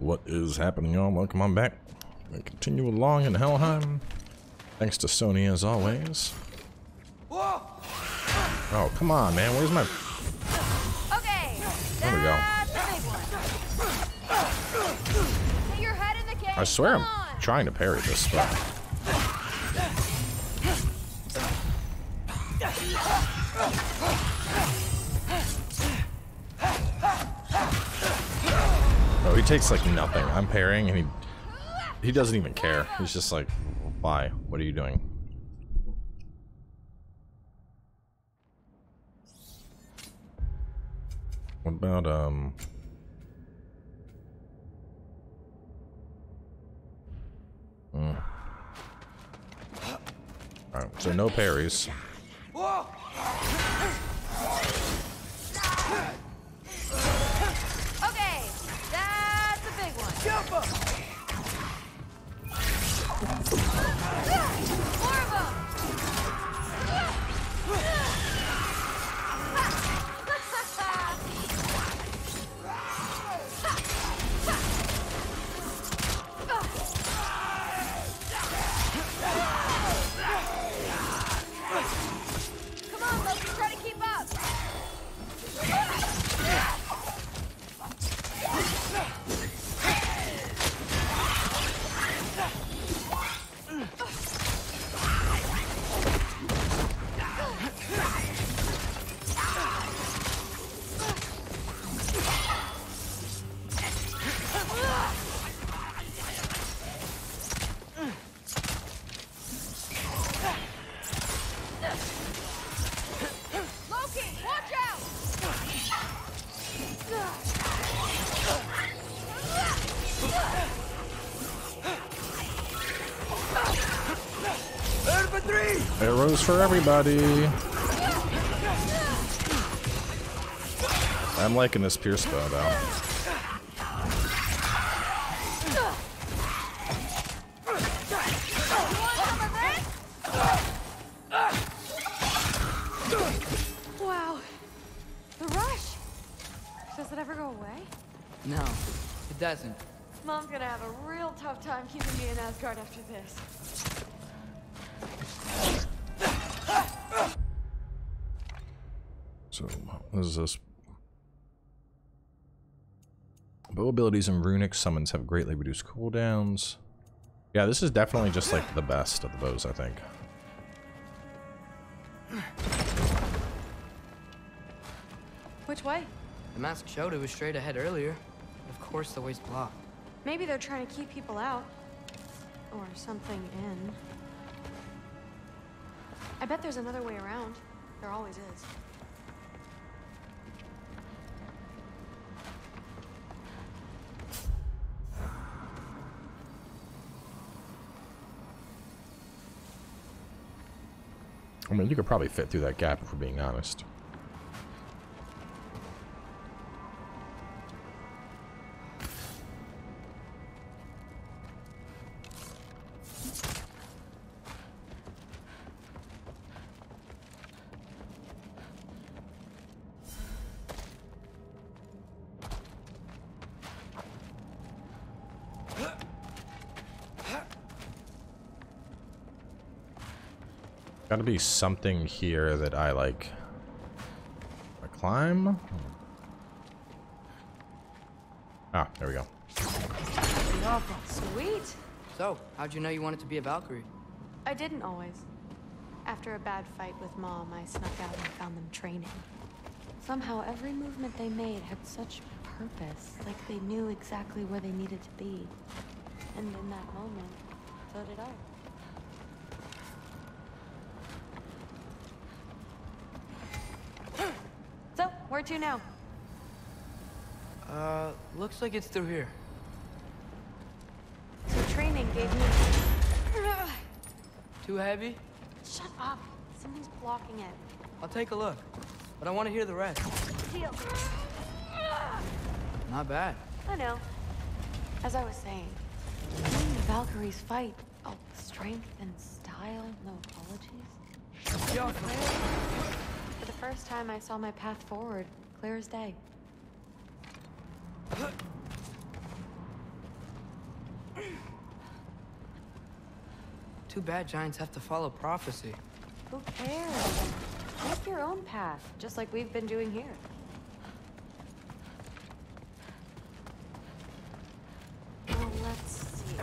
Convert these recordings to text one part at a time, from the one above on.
What is happening, y'all? Welcome on back. We continue along in Hellheim. Thanks to Sony as always. Oh, come on, man. Where's my... Okay. There we go. Put your head in the cage. I swear I'm trying to parry this, but... Oh, he takes like nothing. I'm parrying and he doesn't even care. He's just like, why? What are you doing? What about, Alright, so no parries. Whoa. Okay, that's a big one. Jump up. More of them. Come on, Loki, try to keep up. Arrows for everybody. I'm liking this pierce spell though. Mom's gonna have a real tough time keeping me in Asgard after this. So, what is this? Bow abilities and runic summons have greatly reduced cooldowns. Yeah, this is definitely just like the best of the bows, I think. Which way? The mask showed it was straight ahead earlier. Of course, the way's blocked. Maybe they're trying to keep people out. Or something in. I bet there's another way around. There always is. I mean, you could probably fit through that gap if we're being honest. Gotta be something here that I like. I climb? Ah, there we go. Sweet! So, how'd you know you wanted to be a Valkyrie? I didn't always. After a bad fight with Mom, I snuck out and found them training. Somehow, every movement they made had such purpose, like they knew exactly where they needed to be. And in that moment, so did I. Where to now? Looks like it's through here. So training gave me... Too heavy? Shut up. Something's blocking it. I'll take a look, but I want to hear the rest. Deal. Not bad. I know. As I was saying, seeing the Valkyries fight, oh, strength and style, no apologies. Yo. For the first time, I saw my path forward, clear as day. Too bad giants have to follow prophecy. Who cares? Make your own path, just like we've been doing here. Well, let's see.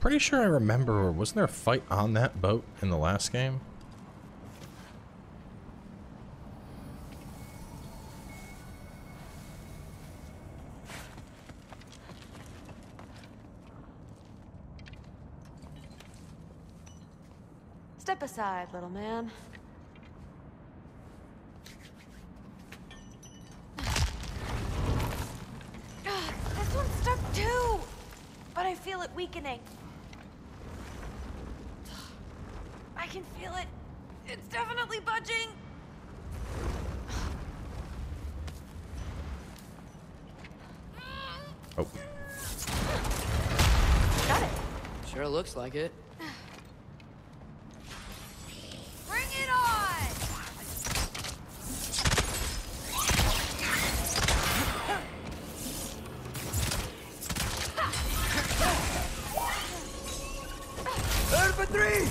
Pretty sure I remember, wasn't there a fight on that boat in the last game? Step aside, little man. This one's stuck too, but I feel it weakening. I can feel it. It's definitely budging. Oh. Got it. Sure looks like it. Bring it on. Third for three.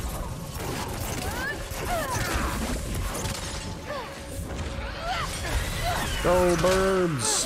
Go birds!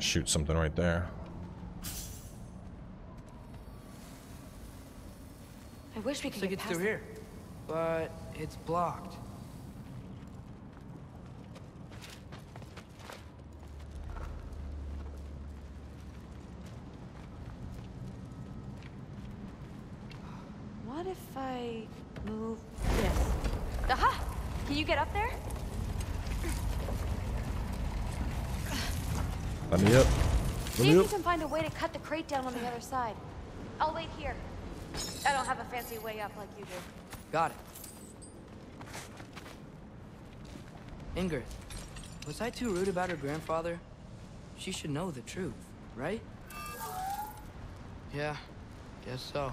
Shoot something right there. I wish we could get through here, but it's blocked. What if I move this? Aha! Can you get up there? See if you can find a way to cut the crate down on the other side. I'll wait here. I don't have a fancy way up like you do. Got it. Ingrid, was I too rude about her grandfather? She should know the truth, right? Yeah, guess so.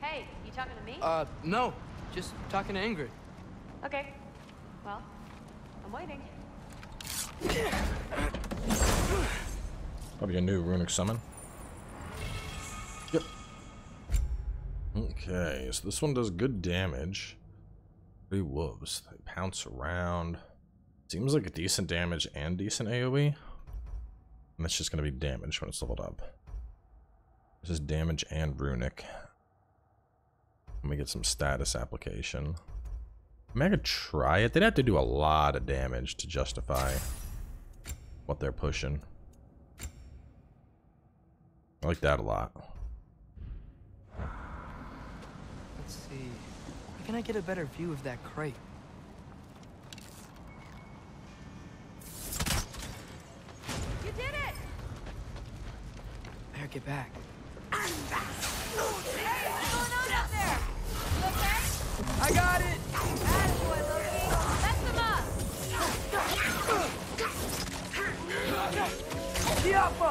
Hey, you talking to me? No. Just talking to Ingrid. Okay. Well, I'm waiting. Probably a new runic summon. Yep. Okay, so this one does good damage. Three wolves. They pounce around. Seems like a decent damage and decent AoE. And that's just going to be damage when it's leveled up. This is damage and runic. Let me get some status application. I'm going to try it. They'd have to do a lot of damage to justify what they're pushing. I like that a lot. Let's see. How can I get a better view of that crate? You did it! Better get back. I'm back. Hey, what's going on out there? You okay? I got it! Attaboy, Loki. Mess him up! Chiappa!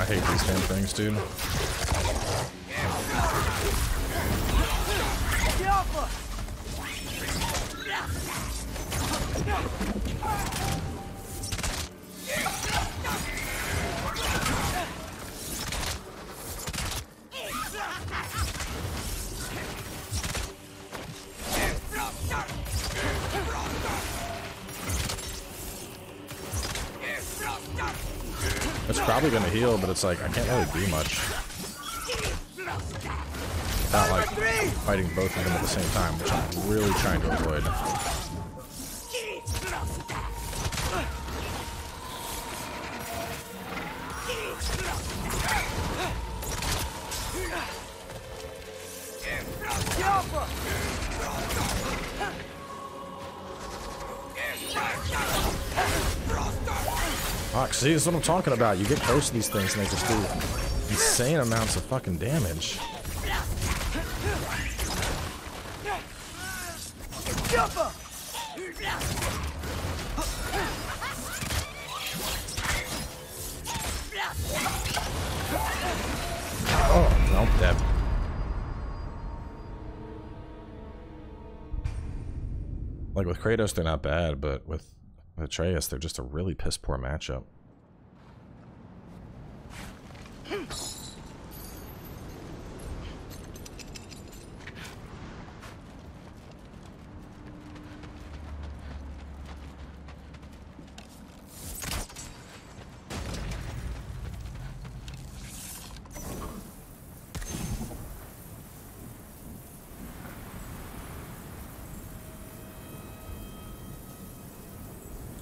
I hate these damn things, dude. It's probably gonna heal, but it's like, I can't really do much. Not like fighting both of them at the same time, which I'm really trying to avoid. Fuck, see, that's what I'm talking about. You get close to these things and they just do insane amounts of fucking damage. Oh, nope, dead. Like with Kratos, they're not bad, but with Atreus, they're just a really piss poor matchup.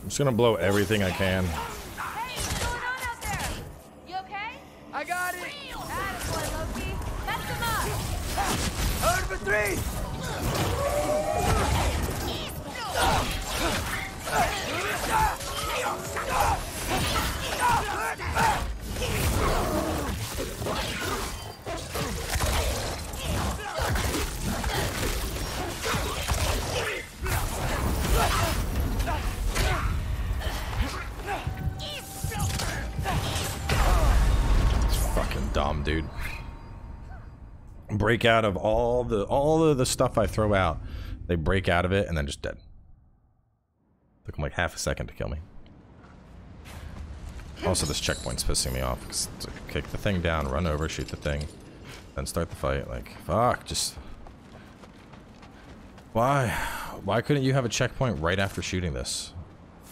I'm just gonna blow everything I can. Hey, what's going on out there? You okay? I got it. Attaboy, Loki. Mess him up. Hard for three. Dumb dude. Break out of all of the stuff I throw out. They break out of it and then just dead. Took them like half a second to kill me. Also, this checkpoint's pissing me off. Cause to kick the thing down, run over, shoot the thing, then start the fight. Like fuck, just why couldn't you have a checkpoint right after shooting this? In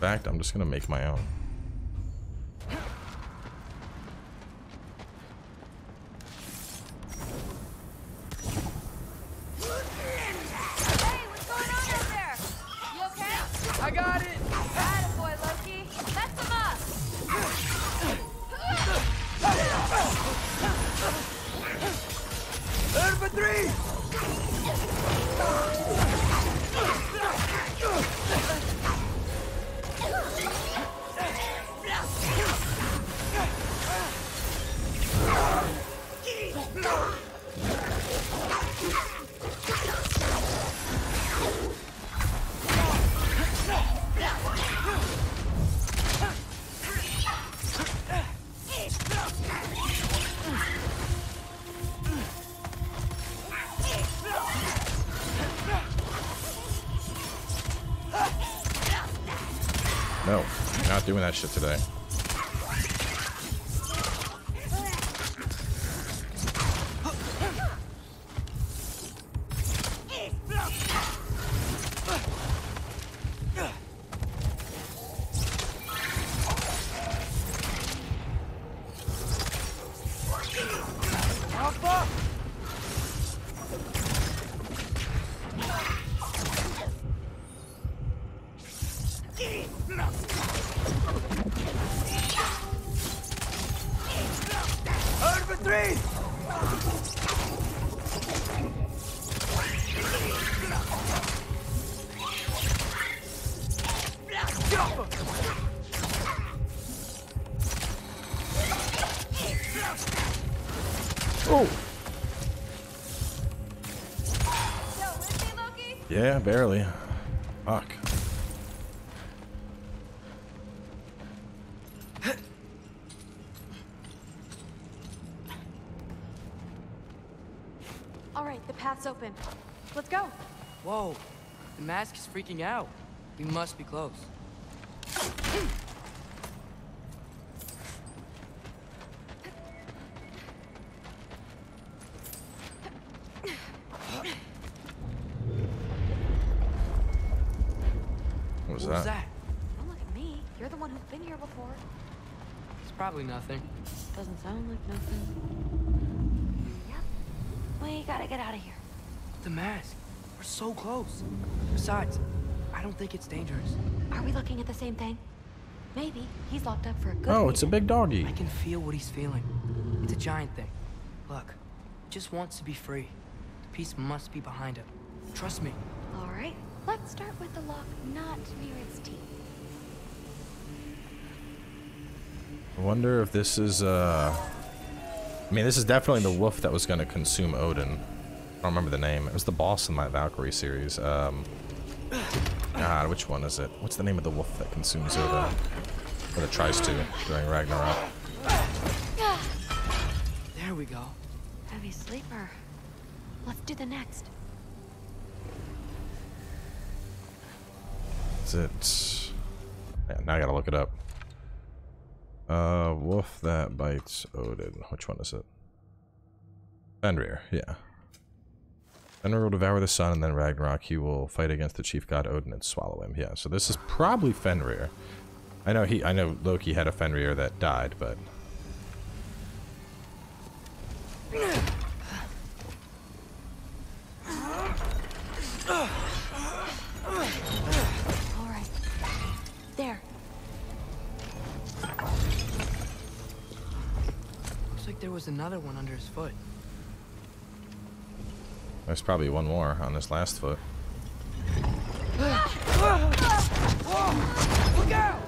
fact, I'm just gonna make my own. No, I'm not doing that shit today. Yeah, barely. Fuck. All right, the path's open. Let's go. Whoa, the mask is freaking out. We must be close. What was that? Don't look at me. You're the one who's been here before. It's probably nothing. Doesn't sound like nothing. Yep. We gotta get out of here. The mask. We're so close. Besides, I don't think it's dangerous. Are we looking at the same thing? Maybe. He's locked up for a good reason. It's a big doggy. I can feel what he's feeling. It's a giant thing. Look, he just wants to be free. The piece must be behind him. Trust me. All right. Let's start with the lock not near its teeth. I wonder if this is, I mean, this is definitely the wolf that was going to consume Odin. I don't remember the name. It was the boss in my Valkyrie series. God, which one is it? What's the name of the wolf that consumes Odin? Or that tries to during Ragnarok. There we go. Heavy sleeper. Let's do the next. Is it? Yeah, now I gotta look it up. Wolf that bites Odin. Which one is it? Fenrir, yeah. Fenrir will devour the sun, and then Ragnarok. He will fight against the chief god Odin and swallow him. Yeah, so this is probably Fenrir. I know Loki had a Fenrir that died, but all right, there. Looks like there was another one under his foot. There's probably one more on this last foot. Look out!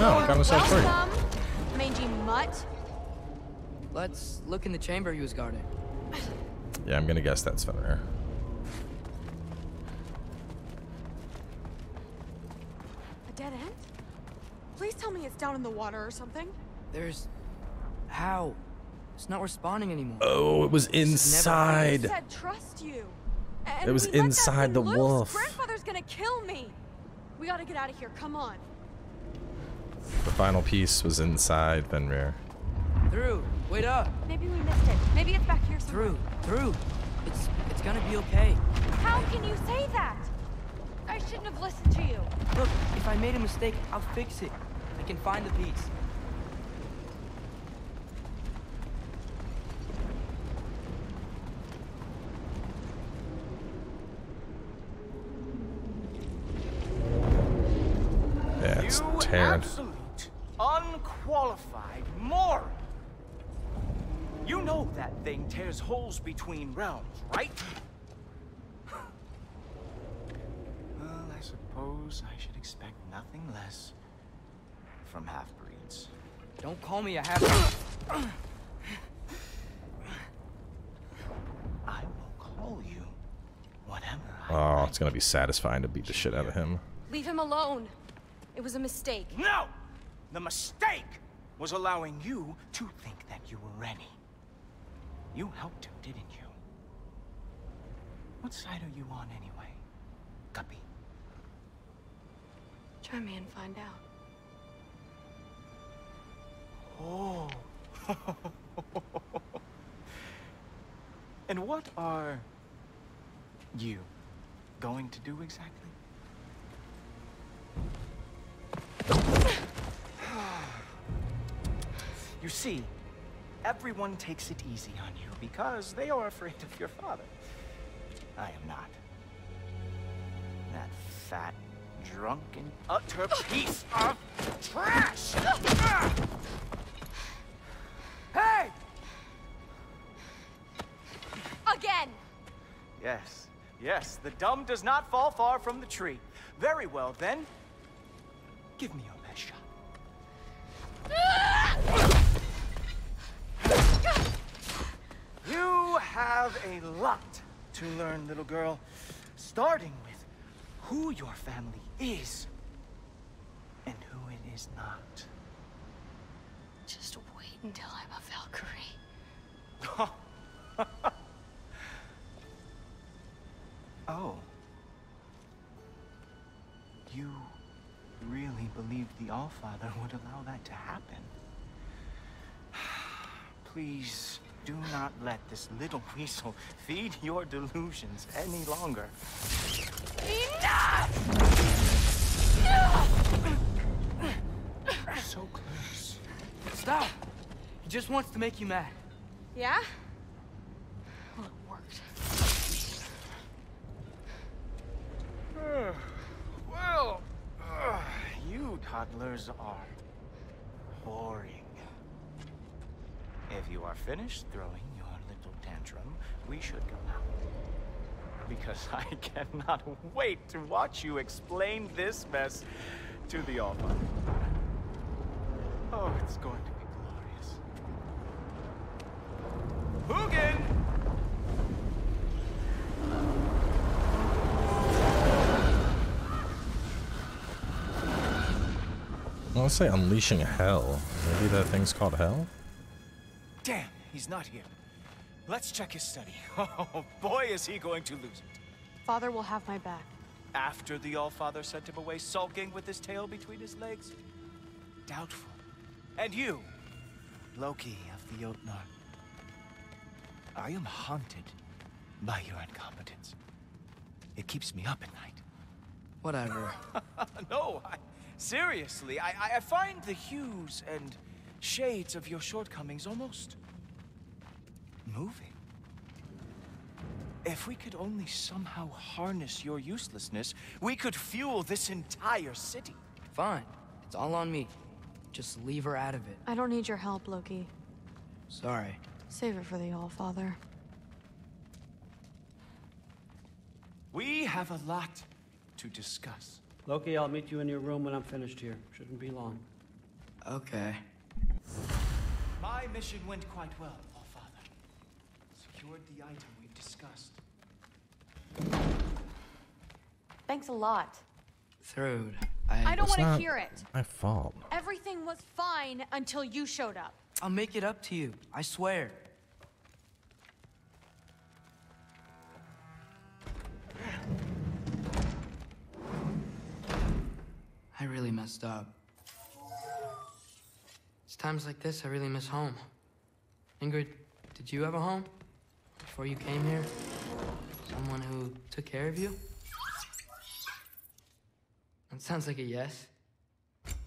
Oh, got himself free. Mangy mutt. Let's look in the chamber he was guarding. Yeah, I'm gonna guess that's Fenrir. A dead end? Please tell me it's down in the water or something. There's how? It's not responding anymore. Oh, it was inside. I said, trust you. And it was inside the wolf. Grandfather's gonna kill me. We gotta get out of here. Come on. The final piece was inside Fenrir. Through. Wait up. Maybe we missed it. Maybe it's back here somewhere. Through. It's gonna be okay. How can you say that? I shouldn't have listened to you. Look, if I made a mistake, I'll fix it. I can find the piece. Absolute, unqualified moron. You know that thing tears holes between realms, right? Well, I suppose I should expect nothing less from half-breeds. Don't call me a half-breed. I will call you whatever I like. It's gonna be satisfying to beat the shit out of him. Leave him alone. It was a mistake. No! The mistake was allowing you to think that you were ready. You helped him, didn't you? What side are you on anyway? Guppy? Try me and find out. Oh. And what are you going to do exactly? You see, everyone takes it easy on you because they are afraid of your father. I am not. That fat, drunken, utter piece of trash! Hey! Again! Yes, yes, the dumb does not fall far from the tree. Very well, then. Give me your best shot. You have a lot to learn, little girl. Starting with who your family is and who it is not. Just wait until I'm a Valkyrie. Oh. You really believed the Allfather would allow that to happen? Please do not let this little weasel feed your delusions any longer. Enough! Stop! He just wants to make you mad. Yeah? Well, it worked. Well, you toddlers are boring. If you are finished throwing your little tantrum, we should go now. Because I cannot wait to watch you explain this mess to the Allfather. Oh, it's going to be glorious. Hugin! I would say unleashing hell. Maybe that thing's called hell? Damn, he's not here. Let's check his study. Oh, boy, is he going to lose it. Father will have my back. After the Allfather sent him away sulking with his tail between his legs? Doubtful. And you, Loki of the Jotnar. I am haunted by your incompetence. It keeps me up at night. Whatever. No, seriously, I find the hues and shades of your shortcomings almost moving. If we could only somehow harness your uselessness, we could fuel this entire city. Fine. It's all on me. Just leave her out of it. I don't need your help, Loki. Sorry. Save it for the Allfather. We have a lot to discuss. Loki, I'll meet you in your room when I'm finished here. Shouldn't be long. Okay. My mission went quite well, Allfather. Secured the item we've discussed. Thanks a lot. Throde, I don't want to hear it. My fault. Everything was fine until you showed up. I'll make it up to you, I swear. I really messed up. It's times like this I really miss home. Ingrid, did you have a home before you came here? Someone who took care of you? That sounds like a yes.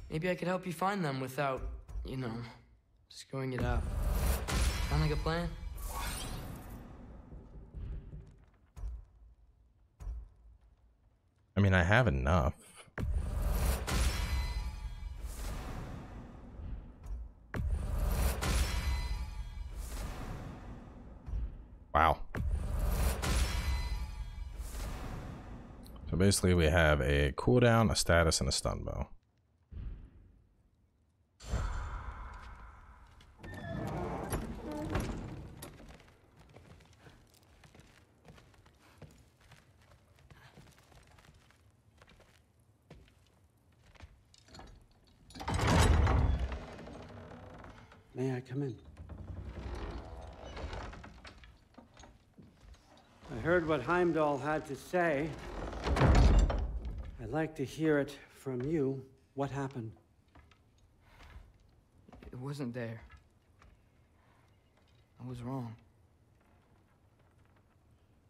Maybe I could help you find them without, you know, screwing it up. Sound like a plan? I mean, I have enough. Wow. So basically we have a cooldown, a status, and a stun bow. May I come in? I heard what Heimdall had to say. I'd like to hear it from you. What happened? It wasn't there. I was wrong.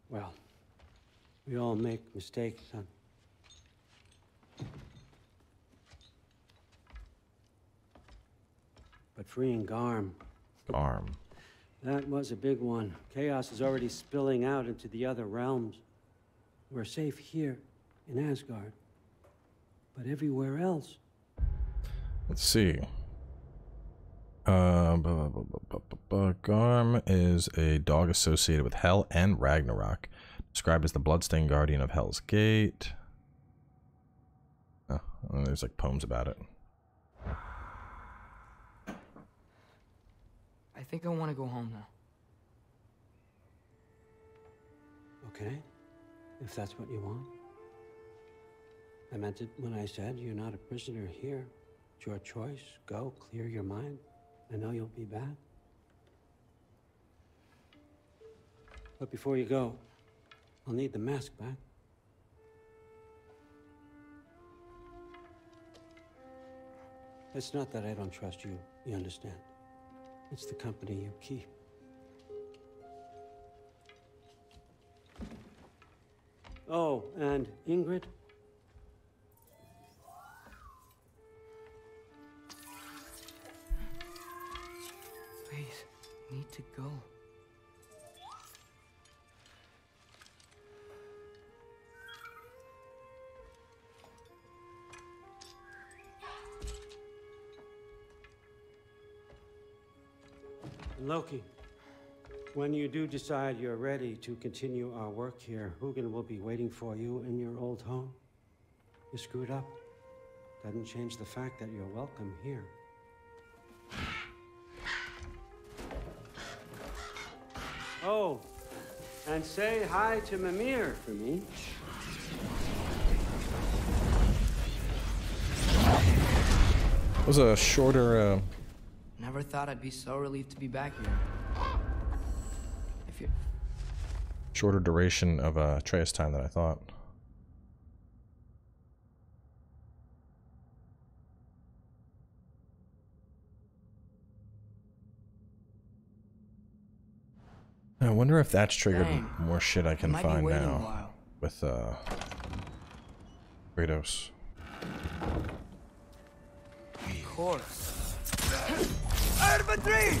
Well, we all make mistakes, son. But freeing Garm. Garm. That was a big one. Chaos is already spilling out into the other realms. We're safe here in Asgard, but everywhere else. Let's see. Garm is a dog associated with Hell and Ragnarok, described as the bloodstained guardian of Hell's Gate. Oh, there's like poems about it. I think I want to go home now. Okay, if that's what you want. I meant it when I said you're not a prisoner here. It's your choice. Go, clear your mind. I know you'll be back. But before you go, I'll need the mask back. It's not that I don't trust you, you understand. It's the company you keep. Oh, and Ingrid? Valkyries need to go. Loki, when you do decide you're ready to continue our work here, Hugin will be waiting for you in your old home. You screwed up. Doesn't change the fact that you're welcome here. Oh, and say hi to Mimir for me. It was a shorter... Never thought I'd be so relieved to be back here. If you... Shorter duration of Atreus time than I thought. I wonder if that's triggered more shit I can find now with Kratos. Of course. Arbitrary!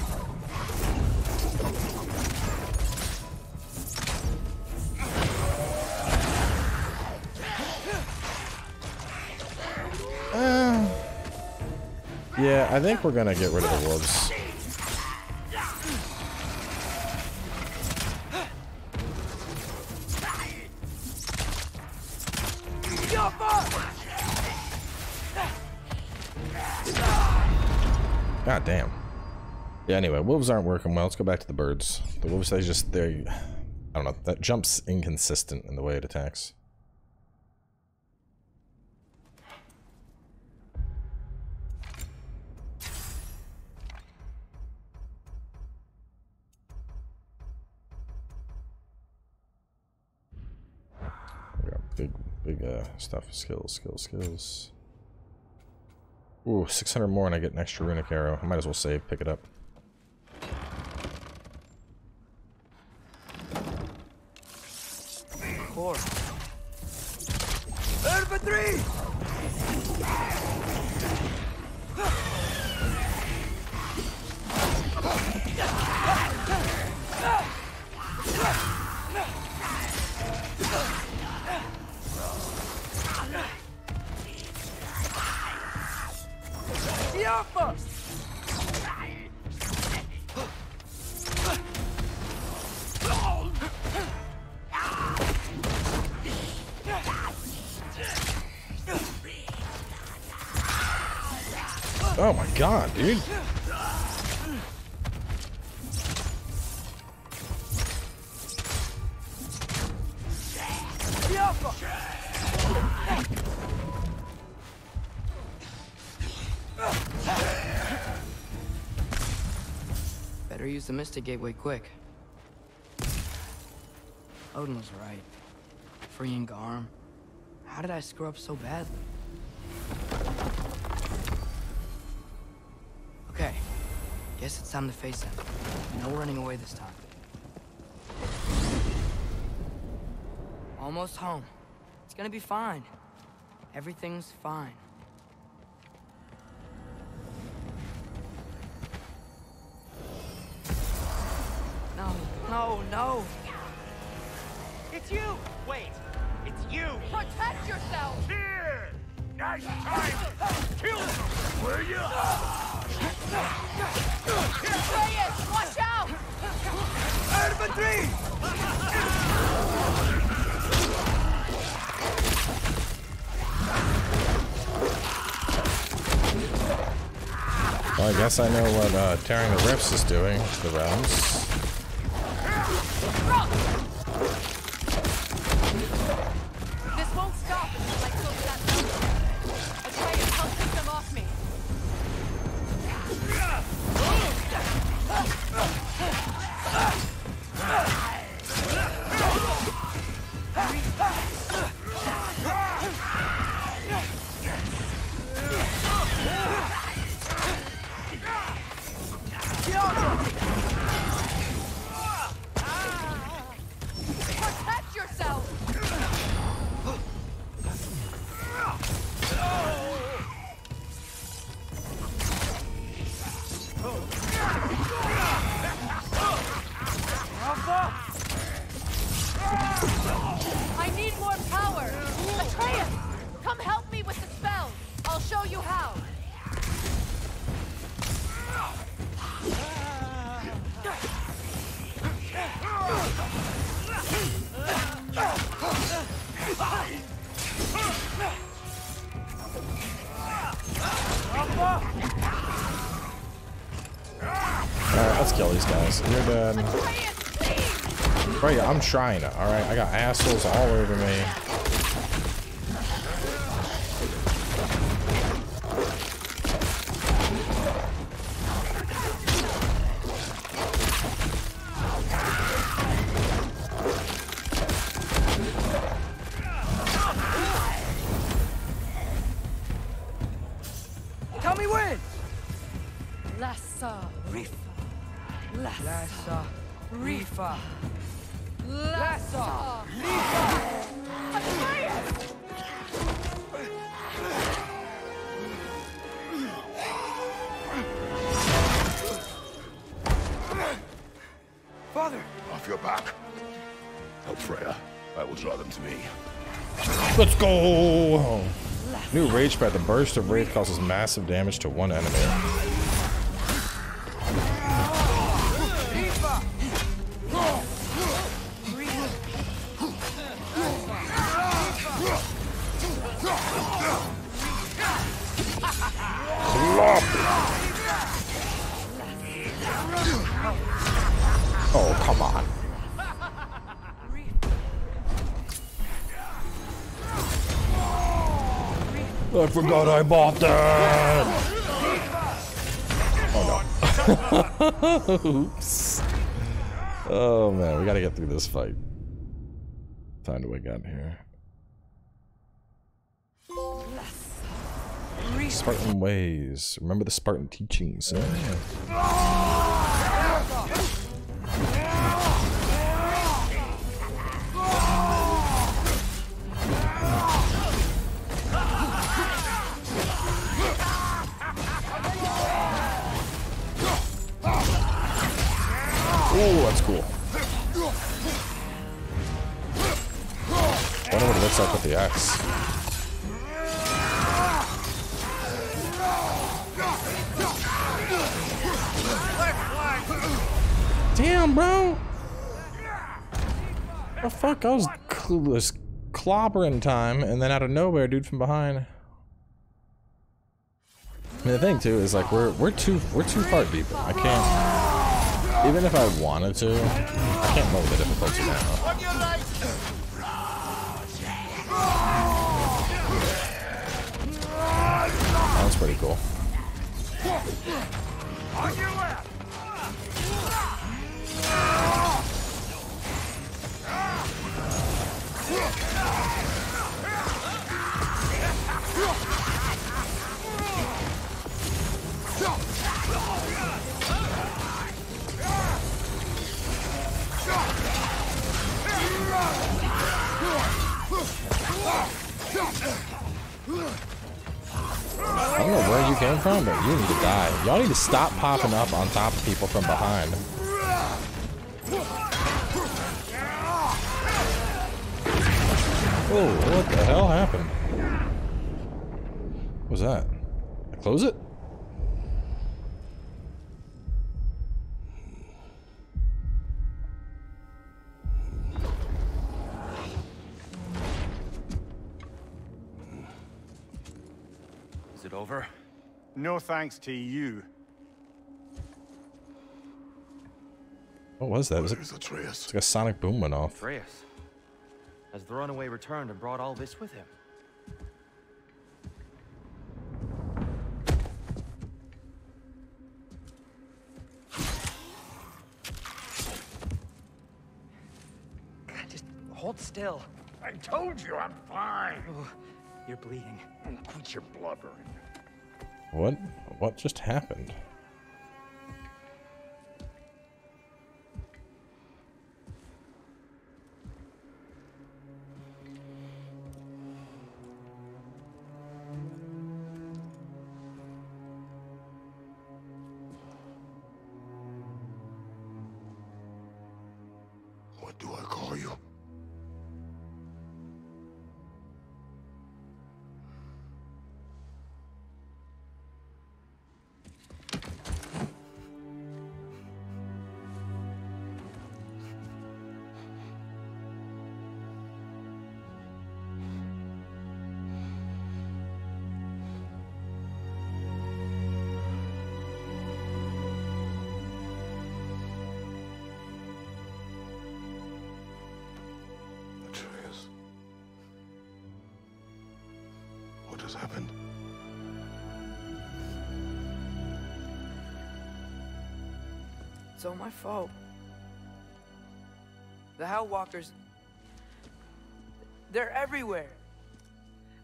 Yeah, I think we're gonna get rid of the wolves. God damn. Yeah, anyway, wolves aren't working well. Let's go back to the birds. The wolves, they just, I don't know, that jump's inconsistent in the way it attacks. We got big stuff. Skills. Ooh, 600 more and I get an extra runic arrow. I might as well save, pick it up. Oh my god, dude. Better use the Mystic Gateway quick. Odin was right. Freeing Garm. How did I screw up so badly? Guess it's time to face him. No running away this time. Almost home. It's gonna be fine. Everything's fine. No. It's you! Wait, it's you! Protect yourself! Here! Nice time! Kill him! Where are you? Atreus, watch out! Infantry! Well, I guess I know what tearing the rifts is doing to the realms. This won't stop until I close that door. Atreus, help take them off me. kill these guys. You're dead. Right, I'm trying to, alright? I got assholes all over me. Let's go! New rage pad. The burst of rage causes massive damage to one enemy. Clop. Oh, come on. I forgot I bought that! Oh no. Oops. Oh man, we gotta get through this fight. Time to wake up here. Spartan ways. Remember the Spartan teachings. Oh, that's cool. I wonder what it looks like with the axe. Damn, bro! Oh, fuck, I was clueless clobbering time, and then out of nowhere, dude from behind. I mean, the thing too is like we're too far deep. I can't. Even if I wanted to, I can't lower the difficulty now. That's pretty cool. I don't know where you came from, but you need to die. Y'all need to stop popping up on top of people from behind. Oh, what the hell happened? What was that? I close it? Over. No thanks to you. What was that? It was like, Atreus. It's like a sonic boom went off. Atreus has the runaway returned and brought all this with him. Just hold still. I told you I'm fine. Oh, you're bleeding. Quit your blubbering. What? What just happened? What do I call you? has happened. It's all my fault. The Hellwalkers... they're everywhere.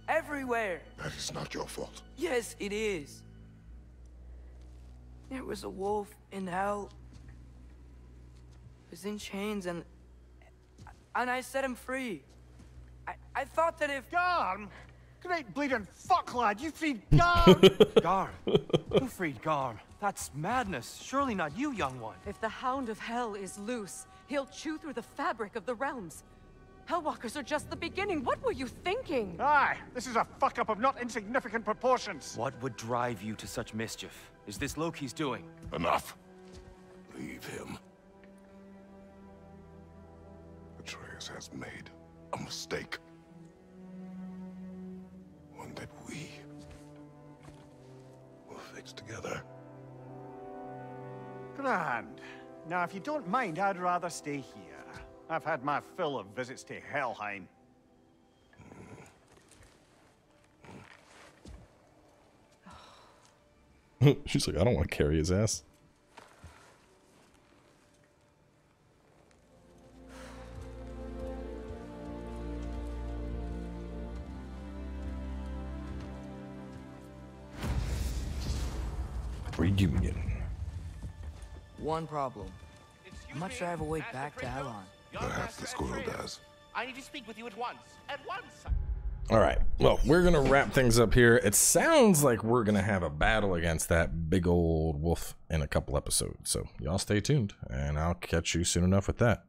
Everywhere. That is not your fault. Yes, it is. There was a wolf in hell. He was in chains and I set him free. I thought that if... Garm! Great bleeding fuck, lad! You freed Garm! Garm? Who freed Garm? That's madness. Surely not you, young one. If the hound of hell is loose, he'll chew through the fabric of the realms. Hellwalkers are just the beginning. What were you thinking? Aye, this is a fuck-up of not insignificant proportions. What would drive you to such mischief? Is this Loki's doing? Enough. Leave him. Atreus has made a mistake. One that we will fix together. Grand. Now, if you don't mind, I'd rather stay here. I've had my fill of visits to Hellheim. She's like, I don't want to carry his ass. Reunion. One problem. How much do I have a way back to Hellheim? Perhaps the squirrel does. I need to speak with you at once. At once! Alright, well, we're gonna wrap things up here. It sounds like we're gonna have a battle against that big old wolf in a couple episodes. So, y'all stay tuned, and I'll catch you soon enough with that.